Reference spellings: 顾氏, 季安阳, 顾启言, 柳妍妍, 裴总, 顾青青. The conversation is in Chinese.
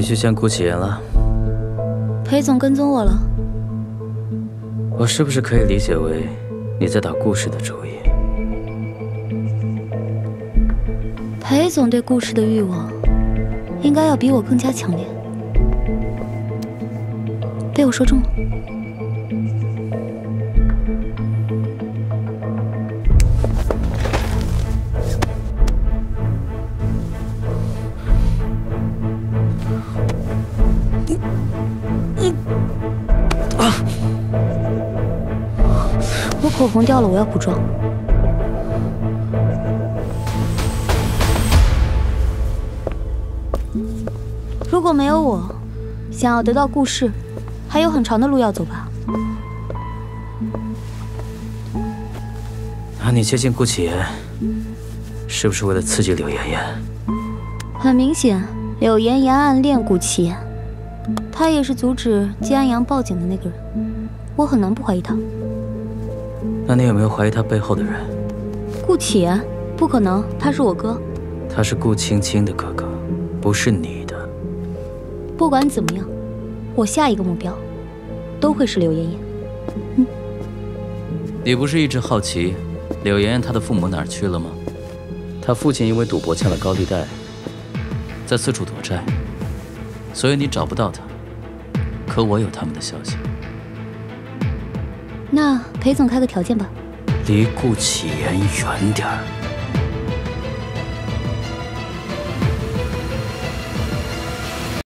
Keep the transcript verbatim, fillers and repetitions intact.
必须先顾起言了。裴总跟踪我了。我是不是可以理解为你在打顾氏的主意？裴总对顾氏的欲望，应该要比我更加强烈。被我说中了。 口红掉了，我要补妆。如果没有我，想要得到顾氏，还有很长的路要走吧？那你接近顾启言，是不是为了刺激柳妍妍？很明显，柳妍妍暗恋顾启言，她也是阻止季安阳报警的那个人，我很难不怀疑她。 那你有没有怀疑他背后的人？顾启言，不可能，他是我哥。他是顾青青的哥哥，不是你的。不管怎么样，我下一个目标都会是柳妍妍。嗯。你不是一直好奇柳妍妍她的父母哪儿去了吗？她父亲因为赌博欠了高利贷，在四处躲债，所以你找不到她。可我有他们的消息。 那裴总开个条件吧，离顾启言远点儿。